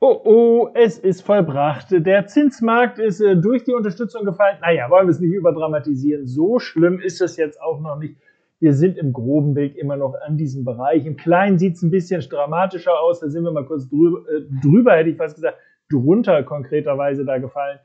Oh, oh, es ist vollbracht. Der Zinsmarkt ist durch die Unterstützung gefallen. Naja, wollen wir es nicht überdramatisieren. So schlimm ist das jetzt auch noch nicht. Wir sind im groben Bild immer noch an diesem Bereich. Im Kleinen sieht es ein bisschen dramatischer aus. Da sind wir mal kurz drüber, hätte ich fast gesagt, drunter konkreterweise da gefallen.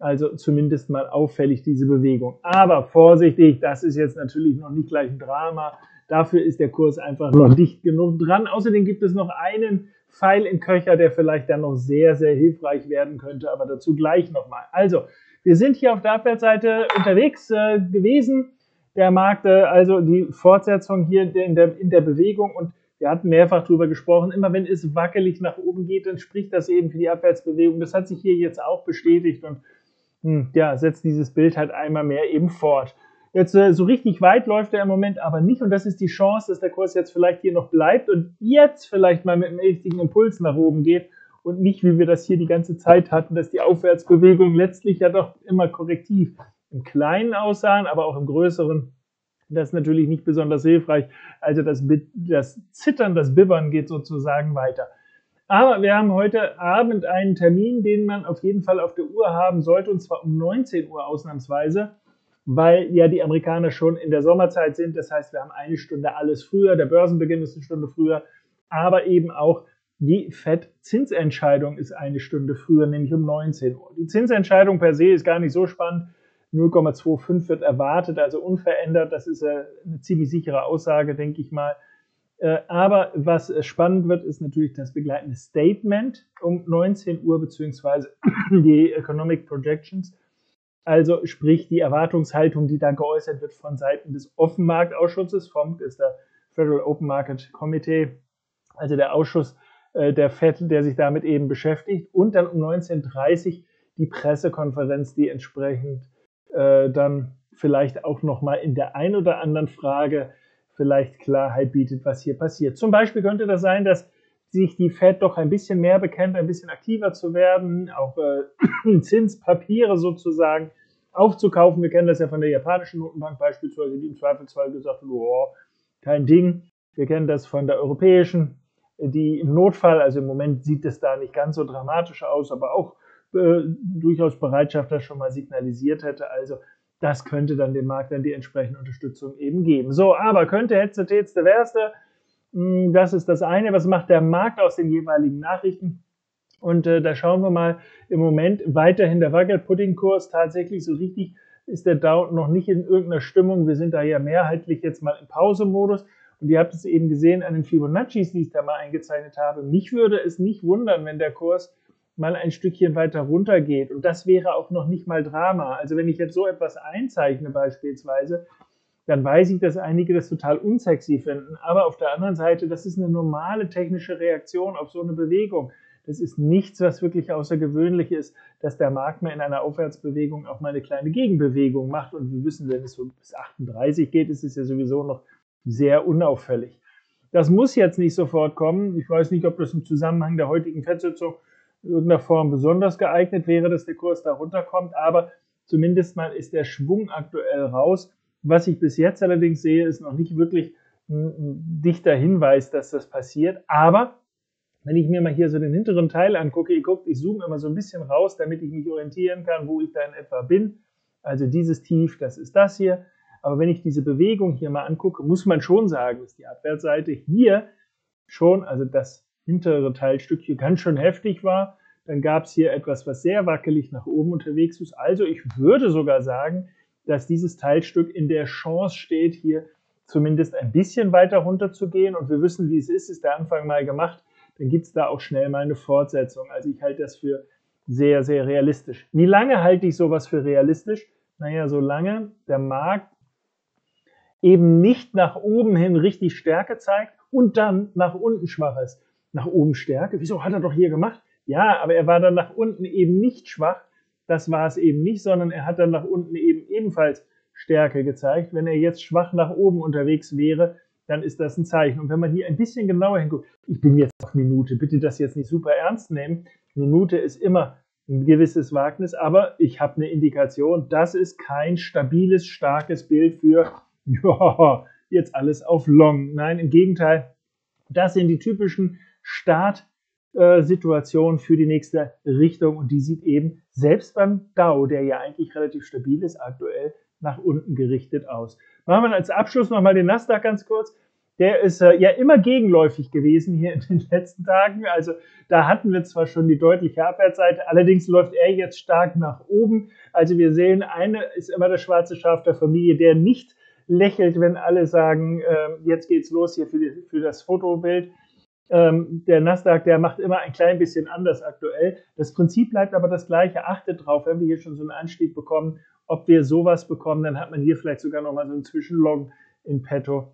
Also zumindest mal auffällig diese Bewegung. Aber vorsichtig, das ist jetzt natürlich noch nicht gleich ein Drama. Dafür ist der Kurs einfach noch dicht genug dran. Außerdem gibt es noch einen Pfeil im Köcher, der vielleicht dann noch sehr, sehr hilfreich werden könnte, aber dazu gleich nochmal. Also, wir sind hier auf der Abwärtsseite unterwegs gewesen. Der Markt, also die Fortsetzung hier in der Bewegung, und wir hatten mehrfach drüber gesprochen, immer wenn es wackelig nach oben geht, dann spricht das eben für die Abwärtsbewegung. Das hat sich hier jetzt auch bestätigt und ja, setzt dieses Bild halt einmal mehr eben fort. Jetzt so richtig weit läuft er im Moment aber nicht, und das ist die Chance, dass der Kurs jetzt vielleicht hier noch bleibt und jetzt vielleicht mal mit einem richtigen Impuls nach oben geht und nicht, wie wir das hier die ganze Zeit hatten, dass die Aufwärtsbewegung letztlich ja doch immer korrektiv im Kleinen aussahen, aber auch im Größeren. Das ist natürlich nicht besonders hilfreich. Also das Zittern, das Bibbern geht sozusagen weiter. Aber wir haben heute Abend einen Termin, den man auf jeden Fall auf der Uhr haben sollte, und zwar um 19 Uhr ausnahmsweise, weil ja die Amerikaner schon in der Sommerzeit sind. Das heißt, wir haben eine Stunde alles früher, der Börsenbeginn ist eine Stunde früher, aber eben auch die Fed-Zinsentscheidung ist eine Stunde früher, nämlich um 19 Uhr. Die Zinsentscheidung per se ist gar nicht so spannend. 0,25 wird erwartet, also unverändert. Das ist eine ziemlich sichere Aussage, denke ich mal. Aber was spannend wird, ist natürlich das begleitende Statement um 19 Uhr, beziehungsweise die Economic Projections. Also sprich die Erwartungshaltung, die da geäußert wird von Seiten des Offenmarktausschusses. FOMC ist der Federal Open Market Committee, also der Ausschuss der Fed, der sich damit eben beschäftigt. Und dann um 19:30 Uhr die Pressekonferenz, die entsprechend dann vielleicht auch nochmal in der ein oder anderen Frage vielleicht Klarheit bietet, was hier passiert. Zum Beispiel könnte das sein, dass sich die Fed doch ein bisschen mehr bekennt, ein bisschen aktiver zu werden, auch Zinspapiere sozusagen aufzukaufen. Wir kennen das ja von der japanischen Notenbank beispielsweise, die im Zweifelsfall gesagt hat, oh, kein Ding. Wir kennen das von der europäischen, die im Notfall, also im Moment sieht es da nicht ganz so dramatisch aus, aber auch durchaus Bereitschaft, das schon mal signalisiert hätte. Also das könnte dann dem Markt dann die entsprechende Unterstützung eben geben. So, aber könnte, hätte, tätste, wärste. Das ist das eine, was macht der Markt aus den jeweiligen Nachrichten? Und da schauen wir mal, im Moment weiterhin der Wackelpuddingkurs, tatsächlich so richtig ist der Dow noch nicht in irgendeiner Stimmung. Wir sind da ja mehrheitlich jetzt mal im Pausemodus. Und ihr habt es eben gesehen an den Fibonaccis, die ich da mal eingezeichnet habe. Mich würde es nicht wundern, wenn der Kurs mal ein Stückchen weiter runter geht. Und das wäre auch noch nicht mal Drama. Also wenn ich jetzt so etwas einzeichne beispielsweise, dann weiß ich, dass einige das total unsexy finden. Aber auf der anderen Seite, das ist eine normale technische Reaktion auf so eine Bewegung. Das ist nichts, was wirklich außergewöhnlich ist, dass der Markt mal in einer Aufwärtsbewegung auch mal eine kleine Gegenbewegung macht. Und wir wissen, wenn es so bis 38 geht, ist es ja sowieso noch sehr unauffällig. Das muss jetzt nicht sofort kommen. Ich weiß nicht, ob das im Zusammenhang der heutigen Fed-Sitzung in irgendeiner Form besonders geeignet wäre, dass der Kurs da runterkommt, aber zumindest mal ist der Schwung aktuell raus. Was ich bis jetzt allerdings sehe, ist noch nicht wirklich ein dichter Hinweis, dass das passiert, aber wenn ich mir mal hier so den hinteren Teil angucke, ihr guckt, ich zoome immer so ein bisschen raus, damit ich mich orientieren kann, wo ich da in etwa bin, also dieses Tief, das ist das hier, aber wenn ich diese Bewegung hier mal angucke, muss man schon sagen, ist die Abwärtsseite hier schon, also das hintere Teilstück hier ganz schön heftig war. Dann gab es hier etwas, was sehr wackelig nach oben unterwegs ist. Also ich würde sogar sagen, dass dieses Teilstück in der Chance steht, hier zumindest ein bisschen weiter runter zu gehen. Und wir wissen, wie es ist der Anfang mal gemacht. Dann gibt es da auch schnell mal eine Fortsetzung. Also ich halte das für sehr, sehr realistisch. Wie lange halte ich sowas für realistisch? Naja, solange der Markt eben nicht nach oben hin richtig Stärke zeigt und dann nach unten schwach ist. Nach oben Stärke. Wieso hat er doch hier gemacht? Ja, aber er war dann nach unten eben nicht schwach. Das war es eben nicht, sondern er hat dann nach unten eben ebenfalls Stärke gezeigt. Wenn er jetzt schwach nach oben unterwegs wäre, dann ist das ein Zeichen. Und wenn man hier ein bisschen genauer hinguckt, ich bin jetzt auf Minute, bitte das jetzt nicht super ernst nehmen. Minute ist immer ein gewisses Wagnis, aber ich habe eine Indikation, das ist kein stabiles, starkes Bild für, ja, jetzt alles auf Long. Nein, im Gegenteil, das sind die typischen Start Situation für die nächste Richtung und die sieht eben selbst beim Dow, der ja eigentlich relativ stabil ist, aktuell nach unten gerichtet aus. Machen wir als Abschluss nochmal den Nasdaq ganz kurz. Der ist ja immer gegenläufig gewesen hier in den letzten Tagen. Also da hatten wir zwar schon die deutliche Abwärtsseite, allerdings läuft er jetzt stark nach oben. Also wir sehen, eine ist immer das schwarze Schaf der Familie, der nicht lächelt, wenn alle sagen, jetzt geht's los hier für das Fotobild. Der Nasdaq, der macht immer ein klein bisschen anders aktuell. Das Prinzip bleibt aber das gleiche. Achtet drauf, wenn wir hier schon so einen Anstieg bekommen, ob wir sowas bekommen, dann hat man hier vielleicht sogar nochmal so einen Zwischenlong in petto.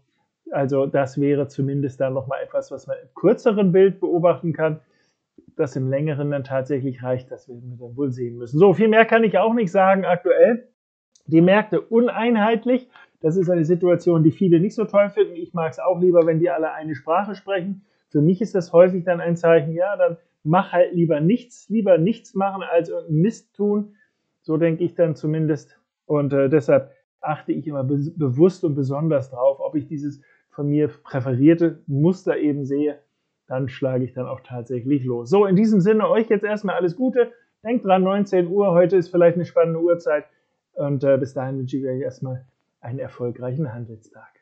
Also das wäre zumindest dann nochmal etwas, was man im kürzeren Bild beobachten kann. Das im längeren dann tatsächlich reicht, das werden wir dann wohl sehen müssen. So, viel mehr kann ich auch nicht sagen aktuell. Die Märkte uneinheitlich. Das ist eine Situation, die viele nicht so toll finden. Ich mag es auch lieber, wenn die alle eine Sprache sprechen. Für mich ist das häufig dann ein Zeichen, ja, dann mach halt lieber nichts machen als Mist tun. So denke ich dann zumindest. Und deshalb achte ich immer bewusst und besonders drauf, ob ich dieses von mir präferierte Muster eben sehe, dann schlage ich dann auch tatsächlich los. So, in diesem Sinne euch jetzt erstmal alles Gute. Denkt dran, 19 Uhr, heute ist vielleicht eine spannende Uhrzeit und bis dahin wünsche ich euch erstmal einen erfolgreichen Handelstag.